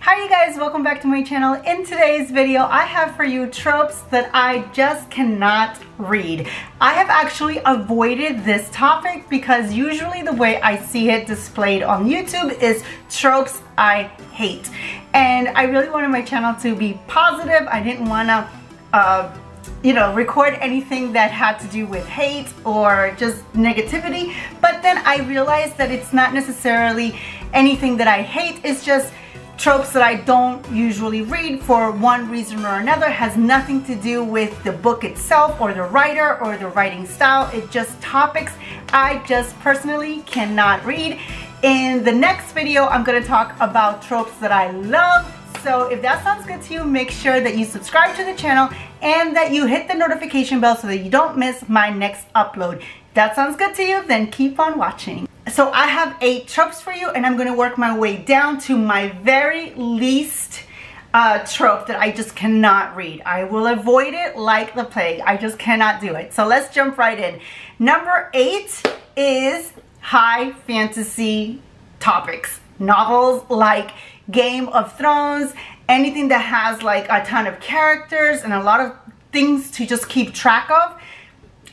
Hi you guys, welcome back to my channel. In today's video I have for you tropes that I just cannot read. I have actually avoided this topic because usually the way I see it displayed on YouTube is tropes I hate. And I really wanted my channel to be positive. I didn't want to you know, record anything that had to do with hate or just negativity. But then I realized that it's not necessarily anything that I hate, it's just tropes that I don't usually read for one reason or another. It has nothing to do with the book itself or the writer or the writing style. It's just topics I just personally cannot read. In the next video, I'm going to talk about tropes that I love. So if that sounds good to you, make sure that you subscribe to the channel and that you hit the notification bell so that you don't miss my next upload. If that sounds good to you, then keep on watching. So I have 8 tropes for you and I'm going to work my way down to my very least trope that I just cannot read. I will avoid it like the plague. I just cannot do it. So let's jump right in. Number 8 is high fantasy topics. Novels like Game of Thrones, anything that has like a ton of characters and a lot of things to just keep track of.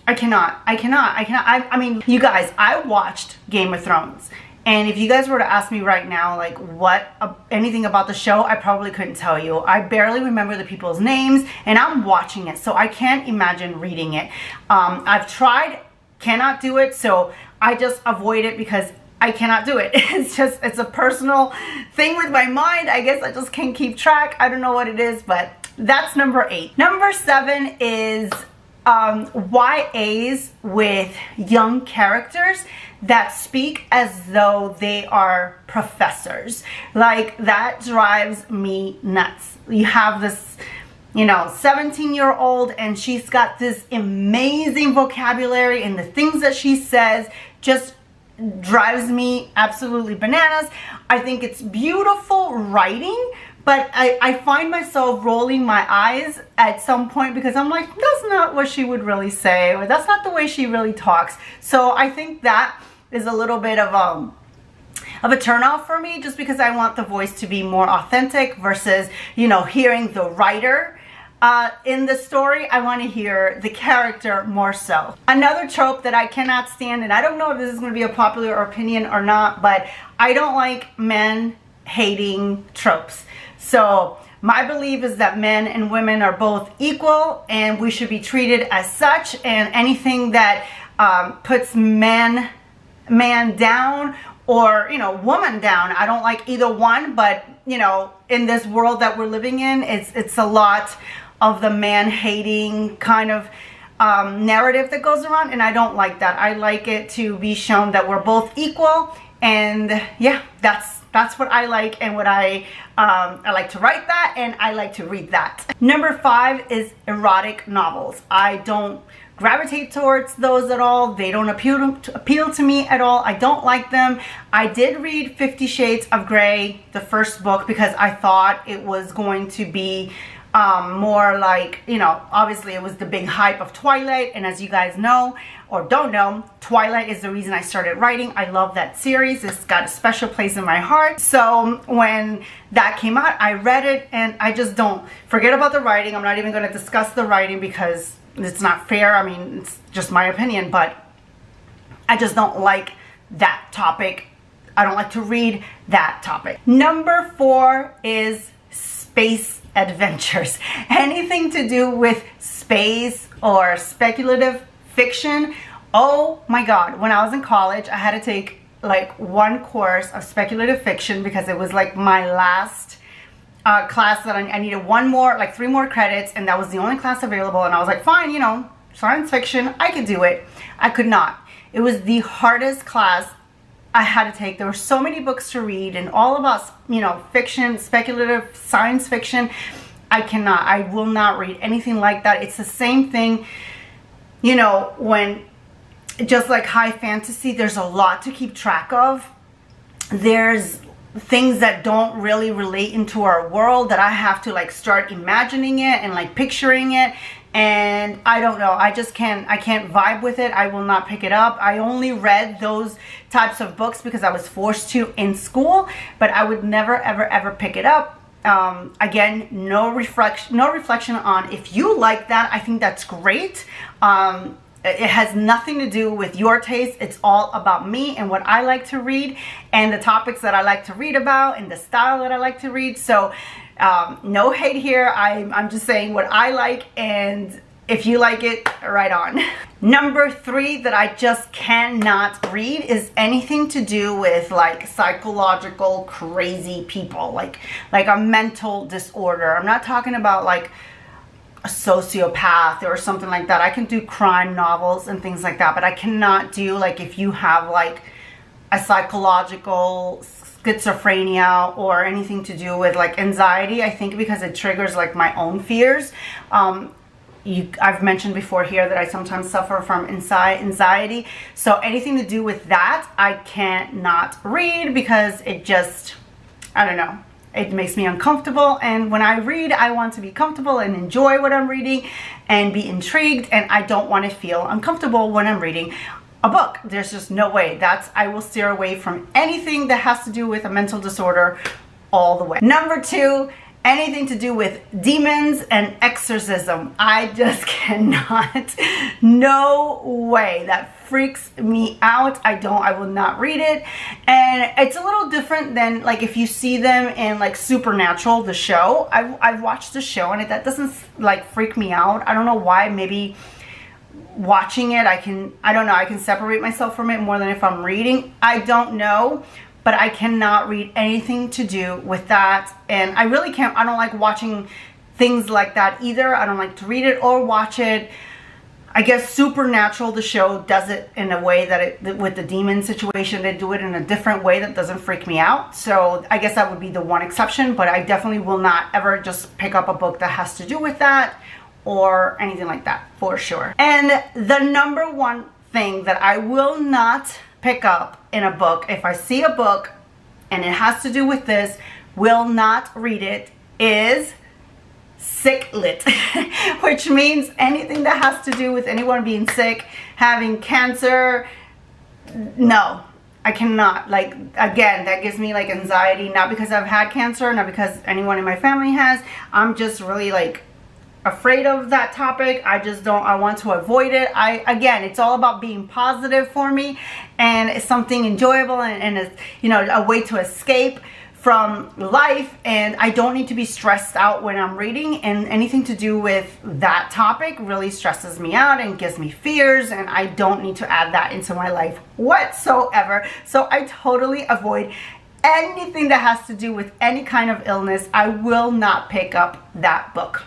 I mean, you guys, I watched Game of Thrones. And if you guys were to ask me right now, like what, anything about the show, I probably couldn't tell you. I barely remember the people's names and I'm watching it. So I can't imagine reading it. I've tried, cannot do it. So I just avoid it because I cannot do it. It's just, it's a personal thing with my mind. I guess I just can't keep track. I don't know what it is, but that's number 8. Number 7 is YAs with young characters that speak as though they are professors. Like, that drives me nuts. You have this, you know, 17-year-old and she's got this amazing vocabulary and the things that she says just drives me absolutely bananas. I think it's beautiful writing, but I find myself rolling my eyes at some point because I'm like, that's not what she would really say, or that's not the way she really talks. So I think that is a little bit of a turnoff for me, just because I want the voice to be more authentic versus, you know, hearing the writer in the story. I want to hear the character more so. Another trope that I cannot stand, and I don't know if this is going to be a popular opinion or not, but I don't like men hating tropes. So my belief is that men and women are both equal and we should be treated as such, and anything that puts man down or, you know, woman down, I don't like either one. But, you know, in this world that we're living in, it's a lot of the man-hating kind of narrative that goes around, and I don't like that. I like it to be shown that we're both equal, and yeah, that's what I like, and what I like to write that, and I like to read that. Number 5 is erotic novels. I don't gravitate towards those at all. They don't appeal to me at all. I don't like them. I did read 50 Shades of Grey, the first book, because I thought it was going to be more like, you know, obviously it was the big hype of Twilight, and as you guys know, or don't know, Twilight is the reason I started writing. I love that series. It's got a special place in my heart. So when that came out, I read it, and I just don't. Forget about the writing. I'm not even going to discuss the writing because it's not fair. I mean, it's just my opinion, but I just don't like that topic. I don't like to read that topic. Number 4 is space adventures. Anything to do with space or speculative fiction. Oh my God. When I was in college, I had to take like one course of speculative fiction because it was like my last class that I needed one more, like 3 more credits, and that was the only class available. And I was like, fine, you know, science fiction, I could do it. I could not. It was the hardest class I had to take. There were so many books to read and all about, you know, fiction, speculative science fiction. I cannot. I will not read anything like that. It's the same thing, you know, when just like high fantasy, there's a lot to keep track of. There's things that don't really relate into our world that I have to like start imagining it and like picturing it, and I don't know, I just can't, I can't vibe with it. I will not pick it up. I only read those types of books because I was forced to in school, but I would never ever pick it up. Again, no reflection on if you like that. I think that's great. It has nothing to do with your taste. It's all about me and what I like to read and the topics that I like to read about and the style that I like to read. So no hate here. I'm just saying what I like, and if you like it, right on. Number three that I just cannot read is anything to do with like psychological crazy people, like a mental disorder. I'm not talking about like a sociopath or something like that. I can do crime novels and things like that, but I cannot do like if you have like a psychological schizophrenia or anything to do with like anxiety, I think, because it triggers like my own fears. I've mentioned before here that I sometimes suffer from anxiety, so anything to do with that I cannot read because it just, I don't know, it makes me uncomfortable. And when I read, I want to be comfortable and enjoy what I'm reading and be intrigued, and I don't want to feel uncomfortable when I'm reading a book. There's just no way. That's, I will steer away from anything that has to do with a mental disorder all the way. Number two, anything to do with demons and exorcism. I just cannot. No way. That freaks me out. I will not read it. And it's a little different than like if you see them in like Supernatural, the show. I've watched the show, and that doesn't like freak me out. I don't know why. Maybe watching it, I don't know, I can separate myself from it more than if I'm reading. I don't know, but I cannot read anything to do with that. And I really can't, I don't like watching things like that either. I don't like to read it or watch it. I guess Supernatural, the show, does it in a way that with the demon situation, they do it in a different way that doesn't freak me out. So I guess that would be the one exception, but I definitely will not ever just pick up a book that has to do with that or anything like that, for sure. And the number one thing that I will not pick up in a book, if I see a book and it has to do with this, will not read it, is sick lit, which means anything that has to do with anyone being sick, having cancer. No, I cannot. Like, again, that gives me like anxiety, not because I've had cancer, not because anyone in my family has. I'm just really like afraid of that topic. I just don't, I want to avoid it. Again, it's all about being positive for me, and it's something enjoyable and you know, a way to escape from life, and I don't need to be stressed out when I'm reading, and anything to do with that topic really stresses me out and gives me fears, and I don't need to add that into my life whatsoever. So I totally avoid anything that has to do with any kind of illness. I will not pick up that book.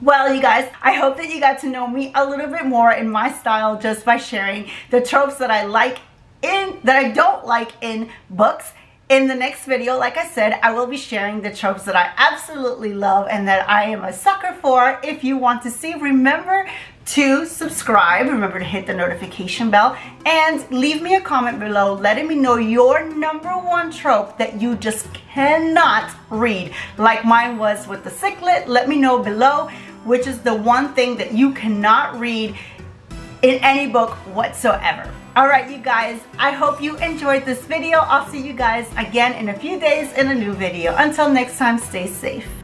Well, you guys, I hope that you got to know me a little bit more in my style just by sharing the tropes that I like in, that I don't like in books. In the next video, like I said, I will be sharing the tropes that I absolutely love and that I am a sucker for. If you want to see, remember to subscribe, remember to hit the notification bell, and leave me a comment below letting me know your number one trope that you just cannot read. Like mine was with the sick lit, let me know below which is the one thing that you cannot read in any book whatsoever. Alright you guys, I hope you enjoyed this video. I'll see you guys again in a few days in a new video. Until next time, stay safe.